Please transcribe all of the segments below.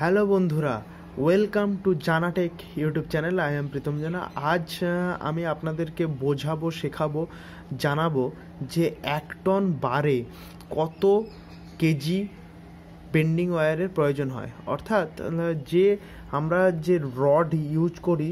Hello बंधुरा welcome to Janatech YouTube channel I am Pritam Jana. आज आमी आपनादेरके बोझाबो शेखाबो जानाबो जे एक टन बारे कत केजी बेंडिंग वायरेर प्रयोजन हय, अर्थात जे आमरा जे रड यूज करी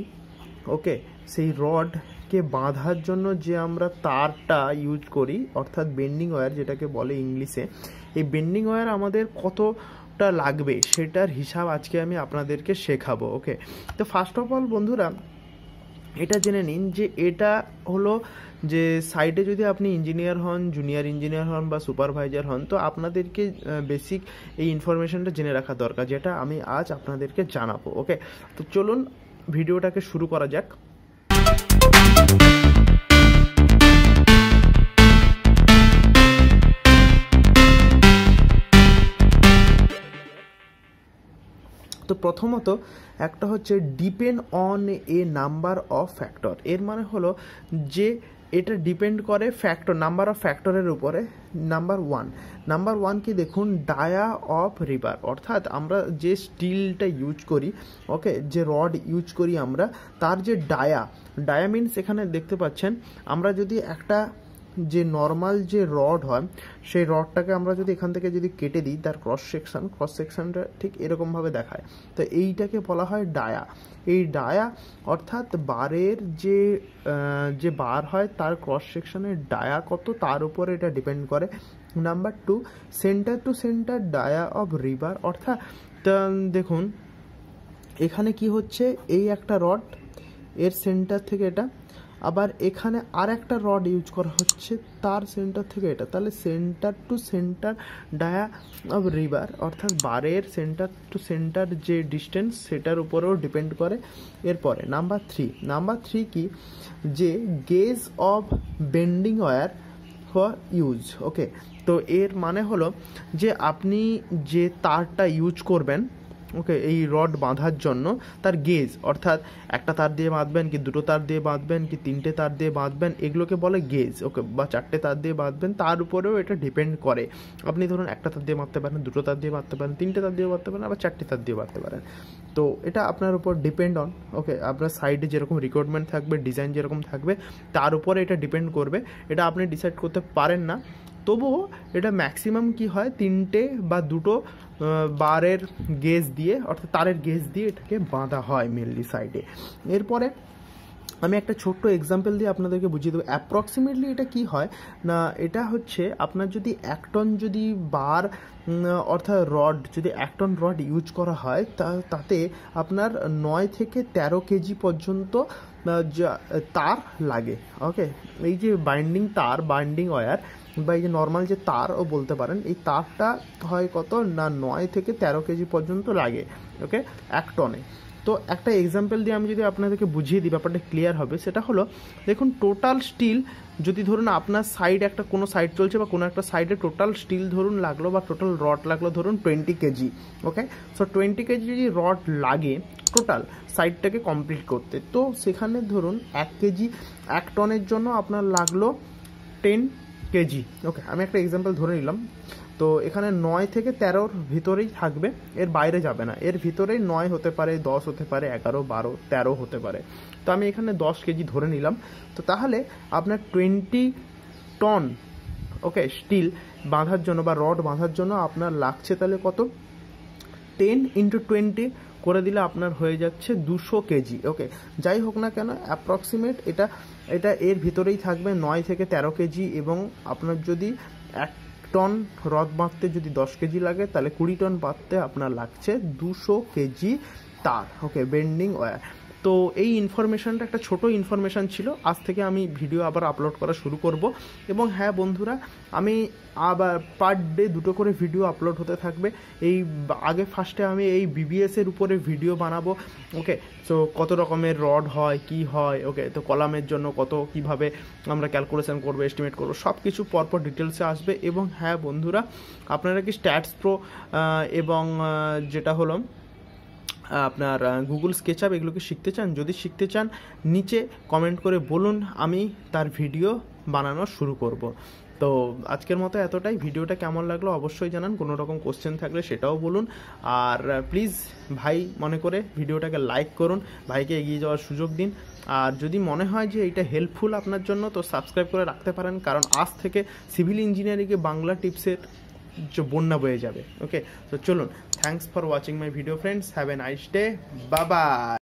ओके सेई रड के बाधार जोन्नो जे आमरा तारटा यूज करी अर्थात बेंडिंग वायर जेटाके बोले इंग्लिशे ए बेंडिंग वायर आमादेर कतटा लागबे सेटार हिसाब आजके आमी आपनादेरके शेखाबो। ओके तो फार्स्ट अफ अल बंधुरा एटा जेने निन जे एटा हलो जे साइडे जोदि आपनि इंजिनियर हन, जूनियर इंजिनियर हन बा सुपारभाइजार हन तो आपनादेरके बेसिक ए इनफरमेशनटा जेने राखा दरकार जेटा आमी आज आपनादेरके जानाबो। ओके तो चलुन भिडियोटाके शुरू करा जाक। तो प्रथमत एक हे depend on a number of factor एर मान हलो जे एटा डिपेंड करे फैक्टर नम्बर अफ फैक्टरेर उपरे। नम्बर वन की देखुन डाया अफ रिबार अर्थात आमरा जे स्टीलटा यूज करी ओके जे रड यूज करी आमरा तार जे डाया मीन्स एखाने देखते पाच्छेन आमरा जोदि एकटा जे नर्माल जे रड हय सेई रडटाके आमरा जोदि एखान थेके जोदि केटे दिई तार क्रस सेक्शनटा ठीक एरकम भावे देखाय तो एइटाके बला हय डाया। এই ডায়া অর্থাৎ বারের যে বার হয় তার ক্রস সেকশনের ডায়া কত তার উপরে এটা ডিপেন্ড করে। Number two centre to centre dia of রিভার অর্থাৎ দেখুন এখানে কি হচ্ছে এই একটা রড এর সেন্টার থেকে এটা আবার এখানে আর একটা রড ইউজ করা হচ্ছে তার সেন্টার থেকে এটা তাহলে centre to centre dia of রিভার অর্থাৎ বারের সেন্টার টু সেন্টার যে ডিস্টেন্স সেটার উপরেও ডিপেন্ড করে। এরপরে নাম্বার থ্রি কি যে gauge of bending wire for use. Okay তো এর মানে হলো যে আপনি যে তারটা ইউজ করবেন ओके रड बाँधार जन्य तार गेज अर्थात एक तार दिए बाँधबें कि दुटो तार दिए बाँधबें कि तीनटे तार दिए बाँधबें एगुलोके बोले गेज ओके बा चारटे तार दिए बाँधबें तार उपरेও এটা डिपेंड करे। आपनी धरुन एक तार दिए बाँधते पारेन, दुटो तार दिए बाँधते पारेन, तीनटे तार दिए बाँधते पारेन, आबार चारटे तार दिए बाँधते पारेन। तो এটা আপনার উপর डिपेंड অন ओके আপনার সাইডে যেরকম রিকোয়ারমেন্ট থাকবে, ডিজাইন যেরকম থাকবে তার উপরে এটা ডিপেন্ড করবে। এটা আপনি ডিসাইড করতে পারেন না, তবুও এটা ম্যাক্সিমাম কি হয় তিনটে বা দুটো বারের গেজ দিয়ে অর্থাৎ তারের গেজ দিয়ে এটাকে বাঁধা হয় মেনলি সাইডে। এরপরে আমি একটা ছোট্ট এক্সাম্পল দিয়ে আপনাদেরকে বুঝিয়ে দেবো অ্যাপ্রক্সিমেটলি এটা কি হয় না এটা হচ্ছে আপনার যদি এক টন যদি বার অর্থাৎ রড যদি এক টন রড ইউজ করা হয় তাতে আপনার 9 থেকে 13 কেজি পর্যন্ত তার লাগে। ওকে এই যে বাইন্ডিং তার বাইন্ডিং ওয়্যার বা এই নর্মাল যে তারও বলতে পারেন এই তারটা হয় কত না 9 থেকে 13 কেজি পর্যন্ত লাগে ওকে এক টনে। তো একটা এক্সাম্পল দিয়ে আমি যদি আপনাদেরকে বুঝিয়ে দিই ব্যাপারটা ক্লিয়ার হবে সেটা হলো দেখুন টোটাল স্টিল যদি ধরুন আপনার সাইড একটা কোনো সাইড চলছে বা কোনো একটা সাইডে টোটাল স্টিল ধরুন লাগলো বা টোটাল রড লাগলো ধরুন 20 কেজি ওকে সো 20 কেজি যদি রড লাগে টোটাল সাইডটাকে কমপ্লিট করতে তো সেখানে ধরুন 1 কেজি এক টনের জন্য আপনার লাগলো 10 কেজি ওকে আমি একটা এক্সাম্পল ধরে নিলাম। তো এখানে 9 থেকে 13 ভিতরেই থাকবে, এর বাইরে যাবে না, এর ভিতরেই 9 হতে পারে, 10 হতে পারে, 11, 12, 13 হতে পারে। তো আমি এখানে 10 কেজি ধরে নিলাম। তো তাহলে আপনার 20 টন ওকে স্টিল বাঁধার জন্য বা রড বাঁধার জন্য আপনার লাগছে তাহলে কত 10 × 20 করে দিলে আপনার হয়ে যাচ্ছে 200 কেজি ওকে যাই হোক না কেন অ্যাপ্রক্সিমেট এটা এটা এর ভিতরেই থাকবে 9 থেকে 13 কেজি এবং আপনার যদি 1 টন রড বাঁধতে যদি 10 কেজি লাগে তাহলে 20 টন বাঁধতে আপনার লাগছে 200 কেজি তার ওকে বেন্ডিং ওয়্যার। তো এই ইনফরমেশনটা একটা ছোটো ইনফরমেশান ছিল, আজ থেকে আমি ভিডিও আবার আপলোড করা শুরু করব এবং হ্যাঁ বন্ধুরা আমি আবার পার ডে 2টো করে ভিডিও আপলোড হতে থাকবে। এই আগে ফার্স্টে আমি এই বিবিএসের উপরে ভিডিও বানাবো ওকে তো কত রকমের রড হয় কি হয় ওকে তো কলামের জন্য কত কিভাবে আমরা ক্যালকুলেশন করব এস্টিমেট করব সব কিছু পরপর ডিটেলসে আসবে। এবং হ্যাঁ বন্ধুরা আপনারা কি স্ট্যাটস প্রো এবং যেটা হলো আপনার গুগল স্কেচআপ এগুলোকে শিখতে চান, যদি শিখতে চান নিচে কমেন্ট করে বলুন, আমি তার ভিডিও বানানো শুরু করব। তো তো আজকের মতো এতটাই। ভিডিওটা কেমন লাগলো অবশ্যই জানান, কোনো রকম কোশ্চেন থাকলে সেটাও বলুন। আর প্লিজ ভাই মনে করে ভিডিওটাকে লাইক করুন, ভাইকে এগিয়ে যাওয়ার সুযোগ দিন। আর যদি মনে হয় যে এটা হেল্পফুল আপনার জন্য তো সাবস্ক্রাইব করে রাখতে পারেন, কারণ আজ থেকে সিভিল ইঞ্জিনিয়ারিংয়ে বাংলা টিপসের বন্যা বয়ে যাবে। ওকে, তো চলুন, thanks for watching my video friends, have a nice day, bye by.